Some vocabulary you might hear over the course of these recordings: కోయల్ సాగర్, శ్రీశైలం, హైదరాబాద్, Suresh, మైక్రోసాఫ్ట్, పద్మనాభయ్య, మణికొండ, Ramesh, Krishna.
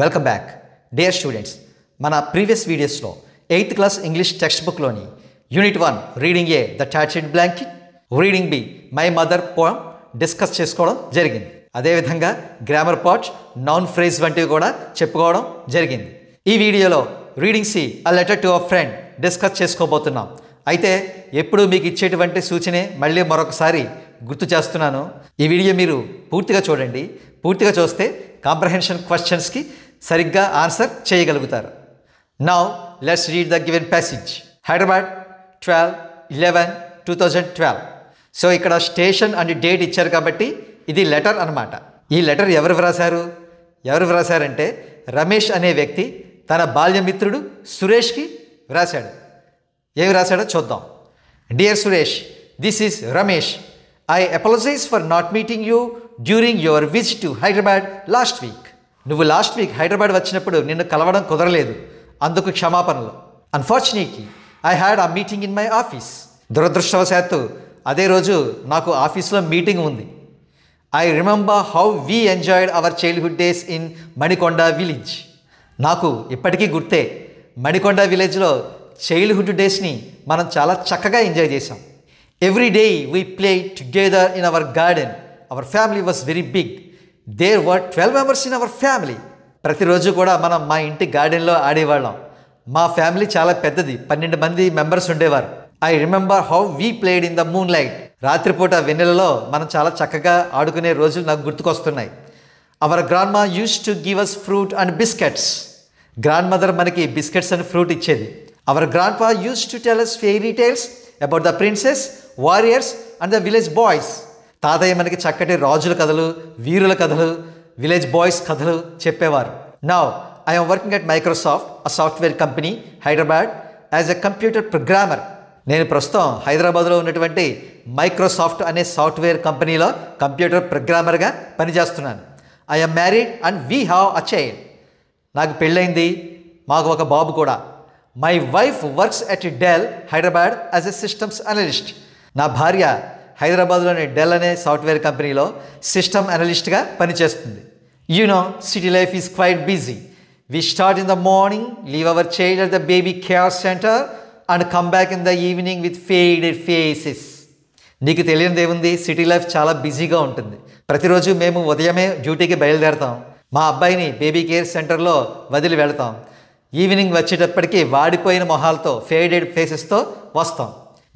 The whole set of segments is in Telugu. Welcome back dear students. మన ప్రీవియస్ వీడియోస్లో 8th క్లాస్ ఇంగ్లీష్ టెక్స్ట్ బుక్లోని unit 1 reading A the tortured blanket, reading B my mother poem discuss చేసుకోవడం జరిగింది. అదేవిధంగా గ్రామర్ పార్ట్, నాన్ ఫ్రేజ్ వంటివి కూడా చెప్పుకోవడం జరిగింది. ఈ వీడియోలో reading C a letter to our friend discuss చేసుకోబోతున్నాం. అయితే ఎప్పుడు మీకు ఇచ్చేటువంటి సూచనే మళ్ళీ మరొకసారి గుర్తు చేస్తున్నాను. ఈ వీడియో మీరు పూర్తిగా చూడండి. పూర్తిగా చూస్తే కాంప్రహెన్షన్ క్వశ్చన్స్కి సరిగ్గా ఆన్సర్ చేయగలుగుతారు. Now let's read the given passage. హైదరాబాద్ 12/11/2012. So ఇక్కడ స్టేషన్ అండ్ డేట్ ఇచ్చారు కాబట్టి ఇది లెటర్ అనమాట. ఈ లెటర్ ఎవరు వ్రాసారు? ఎవరు వ్రాసారంటే రమేష్ అనే వ్యక్తి తన బాల్యమిత్రుడు సురేష్కి వ్రాసాడు. ఏమి వ్రాసాడో చూద్దాం. Dear Suresh, this is Ramesh. I apologize for not meeting you during your visit to Hyderabad last week. నువ్వు లాస్ట్ వీక్ హైదరాబాద్ వచ్చినప్పుడు నిన్ను కలవడం కుదరలేదు, అందుకు క్షమాపణలు. Unfortunately I had a meeting in my office. దురదృష్టవశాత్తు అదే రోజు నాకు ఆఫీస్లో మీటింగ్ ఉంది. I remember how we enjoyed our childhood days in మణికొండ village. నాకు ఇప్పటికీ గుర్తే, మణికొండ విలేజ్లో చైల్డ్హుడ్ డేస్ని మనం చాలా చక్కగా ఎంజాయ్ చేసాం. Every day we played together in our garden. Our family was very big. There were 12 members in our family. ప్రతిరోజు కూడా మనం మా ఇంటి గార్డెన్లో ఆడేవాళ్ళం. మా ఫ్యామిలీ చాలా పెద్దది, 12 మంది మెంబర్స్ ఉండేవారు. I remember how we played in the moon light. రాత్రిపూట వెన్నెలలో మనం చాలా చక్కగా ఆడుకునే రోజులు నాకు గుర్తుకొస్తున్నాయి. Our grandma use to give us fruit and biscuits. Grand mother మనకి బిస్కెట్స్ అండ్ ఫ్రూట్ ఇచ్చేది. Our grandpa use to tell us fairy tales about the princess, warriors and the village boys. తాతయ్య మనకి చక్కటి రాజుల కథలు, వీరుల కథలు, విలేజ్ బాయ్స్ కథలు చెప్పేవారు. Now I am working at మైక్రోసాఫ్ట్, a software company, హైదరాబాద్, as a computer programmer. నేను ప్రస్తుతం హైదరాబాద్లో ఉన్నటువంటి మైక్రోసాఫ్ట్ అనే సాఫ్ట్వేర్ కంపెనీలో కంప్యూటర్ ప్రోగ్రామర్గా పనిచేస్తున్నాను. I am married and we have a child. నాకు పెళ్ళైంది, మాకు ఒక బాబు కూడా. My wife works at Dell హైదరాబాద్ as a systems analyst. నా భార్య హైదరాబాద్లోని డెల్ అనే సాఫ్ట్వేర్ కంపెనీలో సిస్టమ్ అనలిస్ట్గా పనిచేస్తుంది. You know city life is quite busy. We start in the morning, leave our child at the baby care centre and come back in the evening with faded faces. నీకు తెలియనిదేముంది, సిటీ లైఫ్ చాలా బిజీగా ఉంటుంది. ప్రతిరోజు మేము ఉదయమే డ్యూటీకి బయలుదేరతాం. మా అబ్బాయిని బేబీ కేర్ సెంటర్లో వదిలి వెళ్తాం. ఈవినింగ్ వచ్చేటప్పటికి వాడిపోయిన మొహాలతో, ఫేడెడ్ ఫేసెస్తో వస్తాం.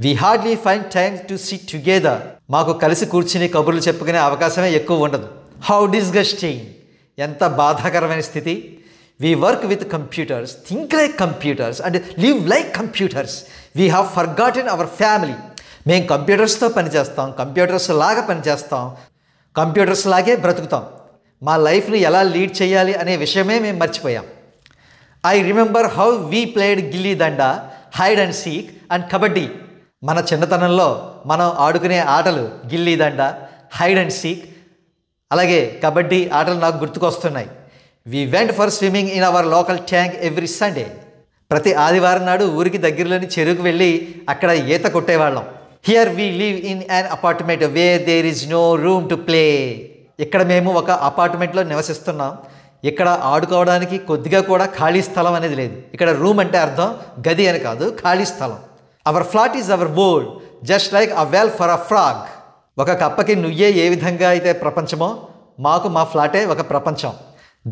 We hardly find time to sit together. మాకు కలిసి కూర్చుని కబుర్లు చెప్పుకునే అవకాశమే ఎక్కువ ఉండదు. How disgusting. ఎంత బాధాకరమైన స్థితి. We work with computers, think like computers and live like computers. We have forgotten our family. మేము కంప్యూటర్స్తో పనిచేస్తాం, కంప్యూటర్స్ లాగా పనిచేస్తాం, కంప్యూటర్స్ లాగే బ్రతుకుతాం. మా లైఫ్ని ఎలా లీడ్ చేయాలి అనే విషయమే మేము మర్చిపోయాం. I remember how we played gilli danda, hide and seek and kabaddi. మన చిన్నతనంలో మనం ఆడుకునే ఆటలు gilli danda, hide and seek, అలాగే కబడ్డీ ఆటలు నాకు గుర్తుకొస్తున్నాయి. We went for swimming in our local tank every Sunday. ప్రతి ఆదివారం నాడు ఊరికి దగ్గరలోని చెరువుకు వెళ్ళి అక్కడ ఈత కొట్టేవాళ్ళం. Here we live in an apartment where there is no room to play. ఇక్కడ మేము ఒక అపార్ట్మెంట్లో నివసిస్తున్నాం. ఇక్కడ ఆడుకోవడానికి కొద్దిగా కూడా ఖాళీ స్థలం అనేది లేదు. ఇక్కడ రూమ్ అంటే అర్థం గది అని కాదు, ఖాళీ స్థలం. Our flat is our board, just like a well for a frog. ఒక కప్పకి నుయ్యే ఏ విధంగా అయితే ప్రపంచమో, మాకు మా ఫ్లాటే ఒక ప్రపంచం.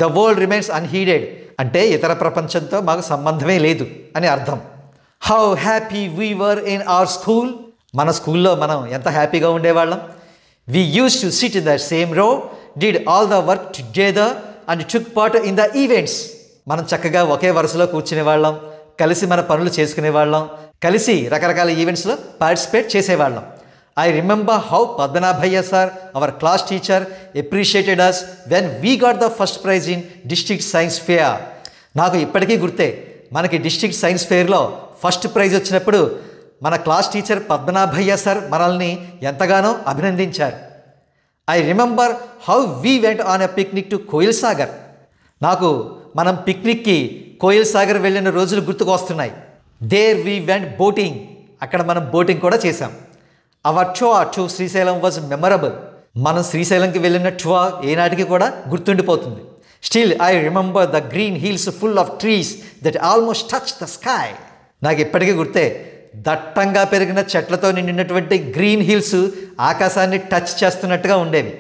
ద వరల్డ్ రిమైన్స్ అన్హీడెడ్ అంటే ఇతర ప్రపంచంతో మాకు సంబంధమే లేదు అని అర్థం. How happy we were in our school. మన స్కూల్లో మనం ఎంత హ్యాపీగా ఉండేవాళ్ళం. We use to sit in the same row, did all the work together and took part in the events. మనం చక్కగా ఒకే వరుసలో కూర్చునేవాళ్ళం, కలిసి మన పనులు చేసుకునేవాళ్ళం, కలిసి రకరకాల ఈవెంట్స్లో పార్టిసిపేట్ చేసేవాళ్ళం. I remember how పద్మనాభయ్య sir, our class teacher, appreciated us when we got the first prize in district science fair. నాకు ఇప్పటికీ గుర్తే, మనకి డిస్ట్రిక్ట్ సైన్స్ ఫేర్లో ఫస్ట్ ప్రైజ్ వచ్చినప్పుడు మన క్లాస్ టీచర్ పద్మనాభయ్య సార్ మనల్ని ఎంతగానో అభినందించారు. I remember how we went on a picnic to కోయల్ సాగర్. నాకు మనం పిక్నిక్కి కోయల్ సాగర్ వెళ్ళిన రోజులు గుర్తుకు వస్తున్నాయి. There we went boating. అక్కడ మనం బోటింగ్ కూడా చేశాం. Our tour to శ్రీశైలం was memorable. మనం శ్రీశైలంకి వెళ్ళిన టూర్ ఏనాటికి కూడా గుర్తుండిపోతుంది. Still, I remember the green hills full of trees that almost touched the sky. నాకు ఇప్పటికీ గుర్తే, దట్టంగా పెరిగిన చెట్లతో నిండినటువంటి గ్రీన్ హిల్స్ ఆకాశాన్ని టచ్ చేస్తున్నట్టుగా ఉండేవి.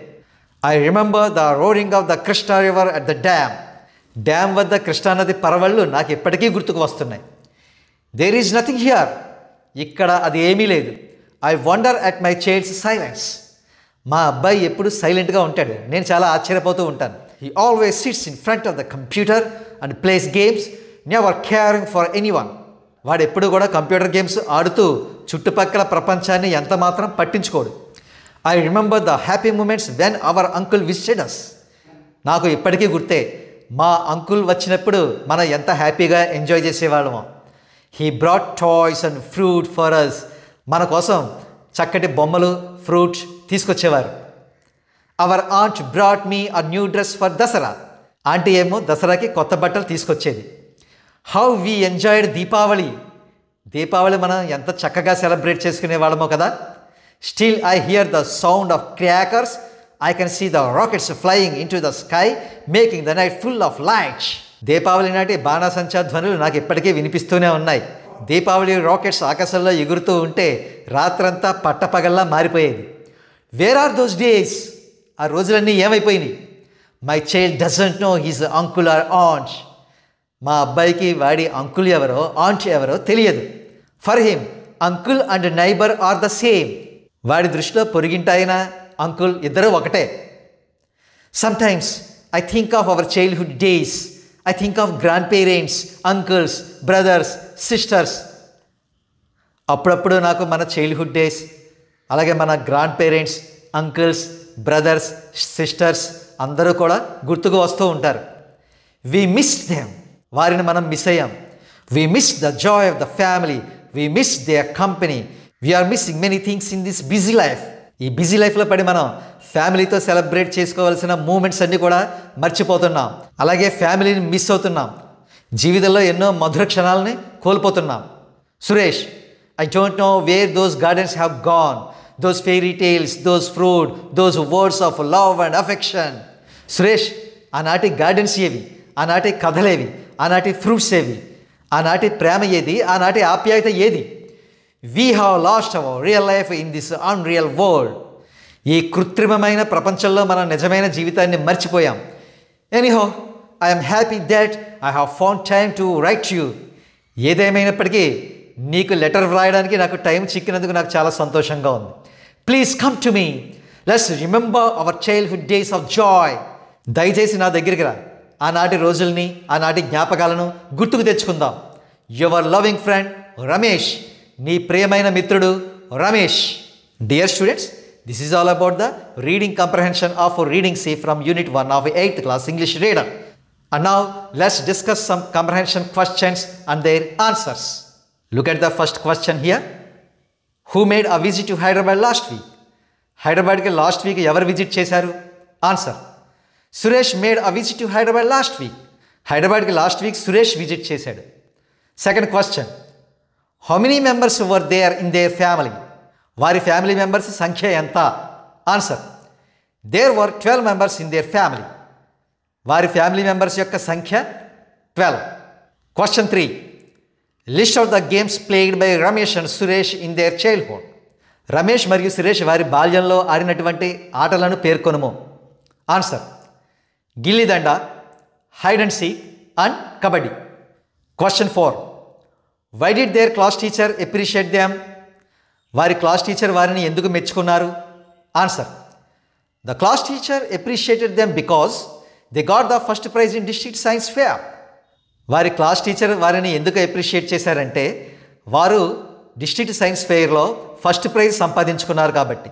I remember the roaring of the Krishna river at the dam. Dam వద్ద కృష్ణానది పరవళ్ళు నాకు ఇప్పటికీ గుర్తుకు వస్తున్నాయి. There is nothing here. ఇక్కడ అది ఏమీ లేదు. I wonder at my child's silence. మా అబ్బాయి ఎప్పుడు సైలెంట్గా ఉంటాడు, నేను చాలా ఆశ్చర్యపోతూ ఉంటాను. He always sits in front of the computer and plays games, never caring for anyone. వాడు ఎప్పుడు కూడా కంప్యూటర్ గేమ్స్ ఆడుతూ చుట్టుపక్కల ప్రపంచాన్ని ఎంత మాత్రం పట్టించుకోడు. I remember the happy moments when our uncle visited us. నాకు ఇప్పటికీ గుర్తే, మా అంకుల్ వచ్చినప్పుడు మనం ఎంత హ్యాపీగా ఎంజాయ్ చేసేవాళ్ళమో. He brought toys and fruit for us. మన కోసం చక్కటి బొమ్మలు, ఫ్రూట్ తీసుకొచ్చేవారు. Our aunt brought me a new dress for Dasara. Aunty ఏమో దసరాకి కొత్త బట్టలు తీసుకొచ్చేది. How we enjoyed Deepavali. Deepavali మనం ఎంత చక్కగా సెలబ్రేట్ చేసుకునేవాళ్ళమో కదా. Still I hear the sound of crackers. I can see the rockets flying into the sky, making the night full of lights. Deepavali నాటి బాణసంచా ధ్వనులు నాకు ఇప్పటికీ వినిపిస్తూనే ఉన్నాయి. దీపావళి రాకెట్స్ ఆకాశంలో ఎగురుతూ ఉంటే రాత్రంతా పట్టపగల్లా మారిపోయేది. Where are those days? ఆ రోజులన్నీ ఏమైపోయినాయి? My child doesn't know his uncle or aunt. మా అబ్బాయికి వాడి అంకుల్ ఎవరో, ఆంట్ ఎవరో తెలియదు. For him, uncle and neighbor are the same. వాడి దృష్టిలో పొరిగింటాయినా అంకుల్ ఇద్దరు ఒకటే. Sometimes I think of our childhood days. I think of grand parents, uncles, brothers, sisters. అప్పుడప్పుడు నాకు మన చైల్డ్హుడ్ డేస్, అలాగే మన grand parents, uncles, brothers, sisters అందరూ కూడా గుర్తుకు వస్తూ ఉంటారు. We miss them. వారిని మనం మిస్ అయ్యాం. We miss the joy of the family. We miss their company. We are missing many things in this busy life. ఈ బిజీ లైఫ్లో పడి మనం ఫ్యామిలీతో సెలబ్రేట్ చేసుకోవాల్సిన మూమెంట్స్ అన్నీ కూడా మర్చిపోతున్నాం. అలాగే ఫ్యామిలీని మిస్ అవుతున్నాం. జీవితంలో ఎన్నో మధుర క్షణాలని కోల్పోతున్నాం. Suresh, I don't know where those gardens have gone. Those fairy tales, those fruit, those words of love and affection. Suresh, ఆనాటి గార్డెన్స్ ఏవి, ఆనాటి కథలేవి, ఆనాటి ఫ్రూట్స్ ఏవి, ఆనాటి ప్రేమ ఏది, ఆనాటి ఆప్యాయత ఏది? We have lost our real life in this unreal world. ఈ కృత్రిమమైన ప్రపంచంలో మనం నిజమైన జీవితాన్ని మర్చిపోయాం. Anyhow, I am happy that I have found time to write you. ఏదేమైనప్పటికీ నీకు లెటర్ వ్రాయడానికి నాకు టైం చిక్కినందుకు నాకు చాలా సంతోషంగా ఉంది. Please come to me. Let's remember our childhood days of joy. దయచేసి నా దగ్గరికి రా. ఆనాటి రోజుల్ని, ఆనాటి జ్ఞాపకాలను గుర్తుకు తెచ్చుకుందాం. Your loving friend, Ramesh. నీ ప్రియమైన మిత్రుడు Ramesh. Dear students, this is all about the reading comprehension of reading C from unit 1 of 8th class English reader. And now let's discuss some comprehension questions and their answers. Look at the first question here. Who made a visit to హైదరాబాద్ last week? హైదరాబాద్కి లాస్ట్ వీక్ ఎవరు విజిట్ చేశారు? Answer, Suresh made a visit to హైదరాబాద్ last week. హైదరాబాద్కి లాస్ట్ వీక్ సురేష్ విజిట్ చేశాడు. Second question, how many members were there in their family? వారి ఫ్యామిలీ మెంబర్స్ సంఖ్య ఎంత? Answer, there were 12 members in their family. వారి ఫ్యామిలీ మెంబర్స్ యొక్క సంఖ్య 12. Question 3, list of the games played by Ramesh and Suresh in their childhood. Ramesh మరియు సురేష్ వారి బాల్యంలో ఆడినటువంటి ఆటలను పేర్కొనుము. Answer, gillidanda, hide and seek and kabaddi. Question 4, why did their class teacher appreciate them? వారి క్లాస్ టీచర్ వారిని ఎందుకు మెచ్చుకున్నారు? Answer, the class teacher appreciated them because they got the first prize in district science fair. వారి క్లాస్ టీచర్ వారిని ఎందుకు అప్రిషియేట్ చేశారంటే వారు డిస్ట్రిక్ట్ సైన్స్ ఫేర్లో ఫస్ట్ ప్రైజ్ సంపాదించుకున్నారు కాబట్టి.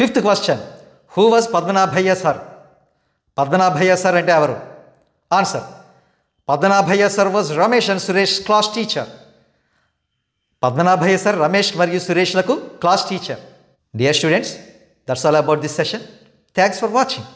Fifth question, who was పద్మనాభయ్య sir? పద్మనాభయ్య sir అంటే ఎవరు? Answer, పద్మనాభయ్య sir was Ramesh and Suresh class teacher. పద్మనాభయ్య sir Ramesh మరియు సురేష్లకు class teacher. Dear students, that's all about this session. Thanks for watching.